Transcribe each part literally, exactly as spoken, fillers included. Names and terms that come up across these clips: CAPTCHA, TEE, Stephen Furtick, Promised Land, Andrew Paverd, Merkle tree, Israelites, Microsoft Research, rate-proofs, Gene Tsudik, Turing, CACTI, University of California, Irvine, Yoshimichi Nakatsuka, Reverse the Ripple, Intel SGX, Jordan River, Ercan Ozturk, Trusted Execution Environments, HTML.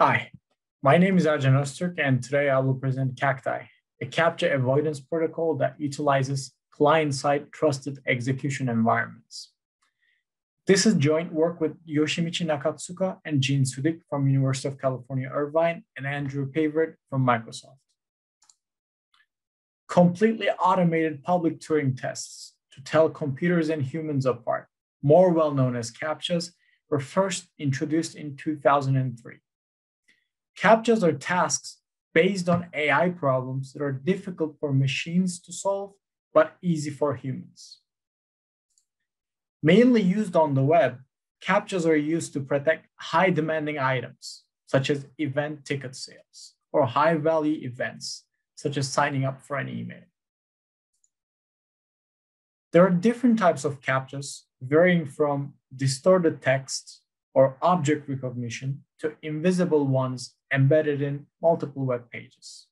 Hi, my name is Ercan Ozturk, and today I will present CACTI, a CAPTCHA avoidance protocol that utilizes client-side trusted execution environments. This is joint work with Yoshimichi Nakatsuka and Gene Tsudik from University of California, Irvine, and Andrew Paverd from Microsoft. Completely automated public Turing tests to tell computers and humans apart, more well known as CAPTCHAs, were first introduced in two thousand three. CAPTCHAs are tasks based on A I problems that are difficult for machines to solve, but easy for humans. Mainly used on the web, CAPTCHAs are used to protect high demanding items, such as event ticket sales, or high value events, such as signing up for an email. There are different types of CAPTCHAs, varying from distorted text or object recognition to invisible ones embedded in multiple web pages.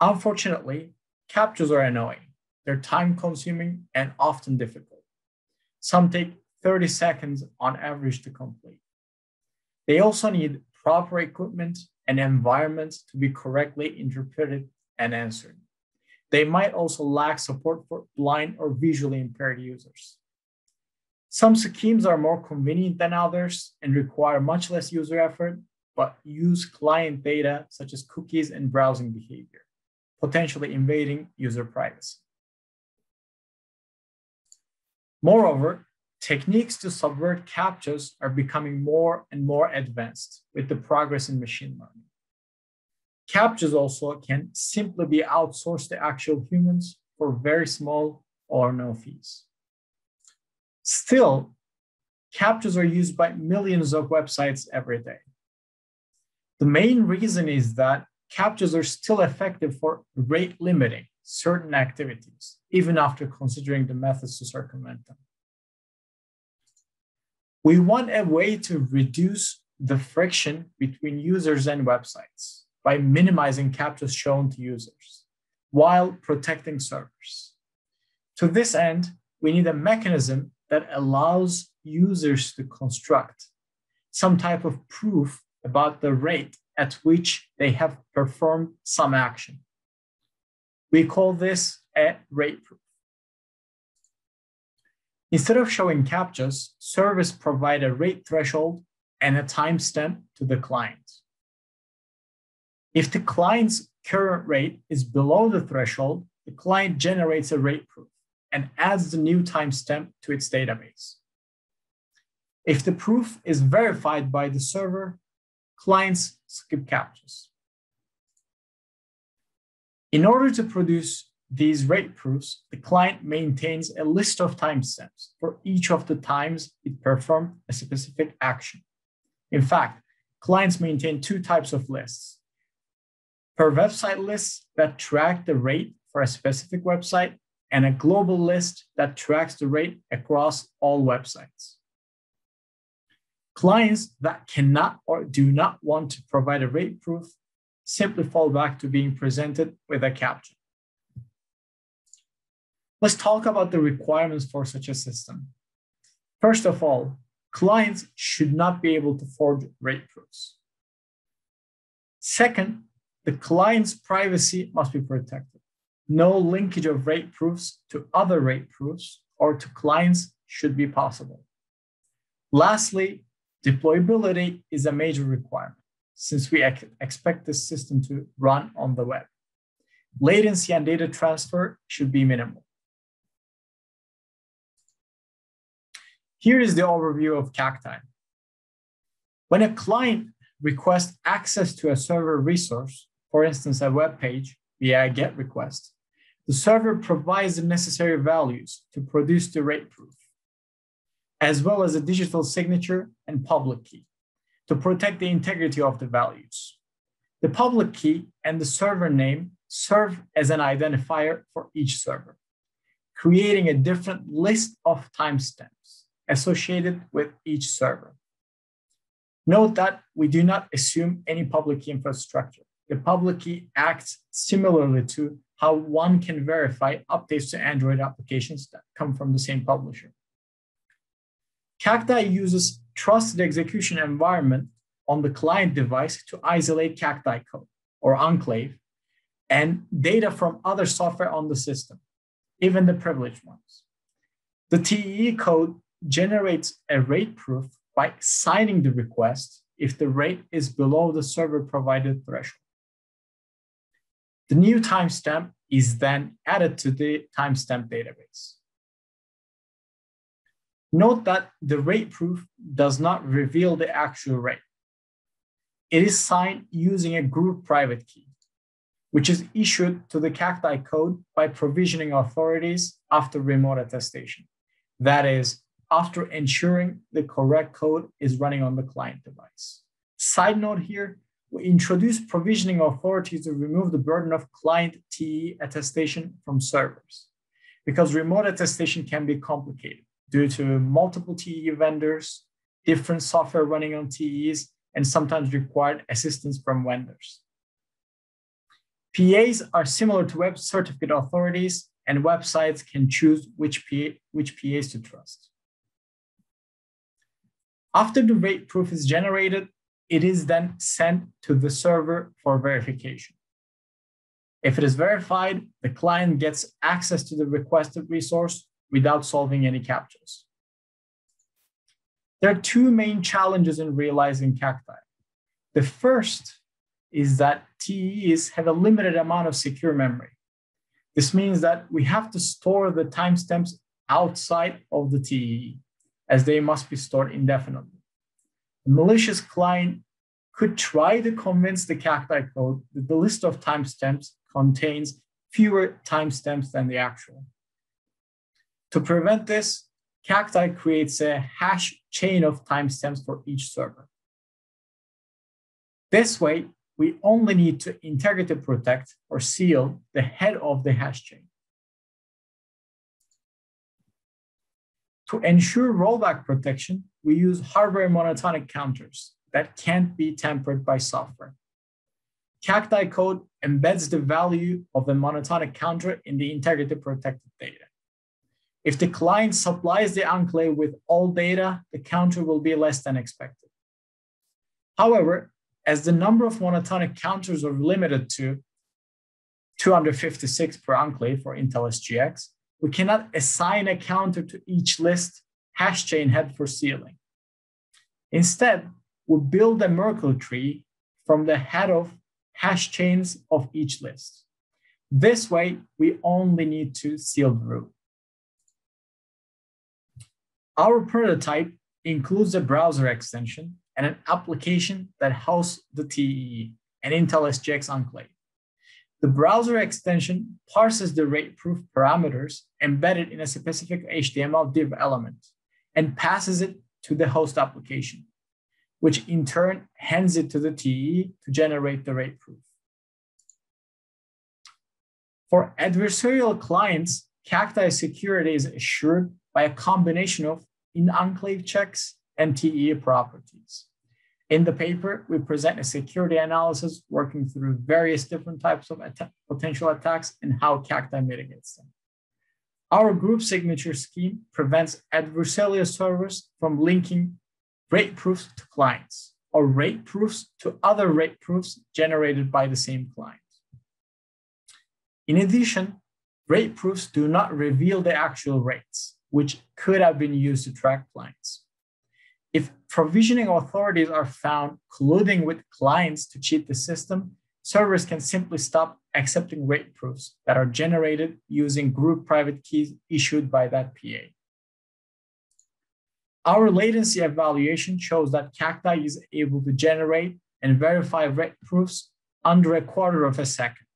Unfortunately, CAPTCHAs are annoying. They're time-consuming and often difficult. Some take thirty seconds on average to complete. They also need proper equipment and environments to be correctly interpreted and answered. They might also lack support for blind or visually impaired users. Some schemes are more convenient than others and require much less user effort, but use client data such as cookies and browsing behavior, potentially invading user privacy. Moreover, techniques to subvert CAPTCHAs are becoming more and more advanced with the progress in machine learning. CAPTCHAs also can simply be outsourced to actual humans for very small or no fees. Still, CAPTCHAs are used by millions of websites every day. The main reason is that CAPTCHAs are still effective for rate limiting certain activities, even after considering the methods to circumvent them. We want a way to reduce the friction between users and websites by minimizing CAPTCHAs shown to users while protecting servers. To this end, we need a mechanism that allows users to construct some type of proof about the rate at which they have performed some action. We call this a rate proof. Instead of showing CAPTCHAs, service provide a rate threshold and a timestamp to the client. If the client's current rate is below the threshold, the client generates a rate proof and adds the new timestamp to its database. If the proof is verified by the server, clients skip CAPTCHAs. In order to produce these rate proofs, the client maintains a list of timestamps for each of the times it performed a specific action. In fact, clients maintain two types of lists: per website lists that track the rate for a specific website, and a global list that tracks the rate across all websites. Clients that cannot or do not want to provide a rate proof simply fall back to being presented with a CAPTCHA. Let's talk about the requirements for such a system. First of all, clients should not be able to forge rate proofs. Second, the client's privacy must be protected. No linkage of rate proofs to other rate proofs or to clients should be possible. Lastly, deployability is a major requirement since we ex expect this system to run on the web. Latency and data transfer should be minimal. Here is the overview of CACTI. When a client requests access to a server resource, for instance, a web page via a GET request, the server provides the necessary values to produce the rate proof, as well as a digital signature and public key to protect the integrity of the values. The public key and the server name serve as an identifier for each server, creating a different list of timestamps associated with each server. Note that we do not assume any public key infrastructure. The public key acts similarly to how one can verify updates to Android applications that come from the same publisher. CACTI uses trusted execution environment on the client device to isolate cacti code or enclave and data from other software on the system, even the privileged ones. The T E E code generates a rate proof by signing the request if the rate is below the server provided threshold. The new timestamp is then added to the timestamp database. Note that the rate proof does not reveal the actual rate. It is signed using a group private key, which is issued to the cacti code by provisioning authorities after remote attestation. That is, after ensuring the correct code is running on the client device. Side note here, we introduce provisioning authorities to remove the burden of client T E E attestation from servers, because remote attestation can be complicated due to multiple T E E vendors, different software running on T E Es, and sometimes required assistance from vendors. P As are similar to web certificate authorities, and websites can choose which, P A, which P As to trust. After the rate proof is generated, it is then sent to the server for verification. If it is verified, the client gets access to the requested resource without solving any CAPTCHAs. There are two main challenges in realizing cacti. The first is that T E Es have a limited amount of secure memory. This means that we have to store the timestamps outside of the T E E, as they must be stored indefinitely. A malicious client could try to convince the cacti code that the list of timestamps contains fewer timestamps than the actual. To prevent this, cacti creates a hash chain of timestamps for each server. This way, we only need to integrity protect or seal the head of the hash chain. To ensure rollback protection, we use hardware monotonic counters that can't be tampered by software. Cacti code embeds the value of the monotonic counter in the integrity protected data. If the client supplies the enclave with all data, the counter will be less than expected. However, as the number of monotonic counters are limited to two hundred fifty-six per enclave for Intel S G X, we cannot assign a counter to each list hash chain head for sealing. Instead, we build a Merkle tree from the head of hash chains of each list. This way, we only need to seal the root. Our prototype includes a browser extension and an application that hosts the T E E, an Intel S G X enclave. The browser extension parses the rate proof parameters embedded in a specific H T M L div element and passes it to the host application, which in turn hands it to the T E E to generate the rate proof. For adversarial clients, cacti security is assured by a combination of in-enclave checks and T E E properties. In the paper, we present a security analysis working through various different types of att- potential attacks and how cacti mitigates them. Our group signature scheme prevents adversarial servers from linking rate proofs to clients or rate proofs to other rate proofs generated by the same client. In addition, rate proofs do not reveal the actual rates, which could have been used to track clients. If provisioning authorities are found colluding with clients to cheat the system, servers can simply stop accepting rate proofs that are generated using group private keys issued by that P A. Our latency evaluation shows that cacti is able to generate and verify rate proofs under a quarter of a second.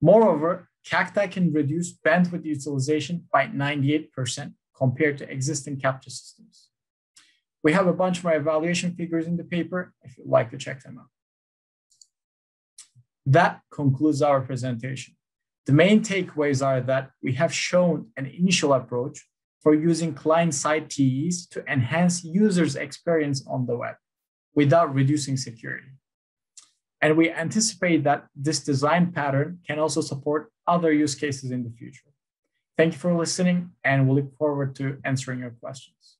Moreover, cacti can reduce bandwidth utilization by ninety-eight percent compared to existing CAPTCHA systems. We have a bunch more evaluation figures in the paper if you'd like to check them out. That concludes our presentation. The main takeaways are that we have shown an initial approach for using client-side T E Es to enhance users' experience on the web without reducing security. And we anticipate that this design pattern can also support other use cases in the future. Thank you for listening, and we look forward to answering your questions.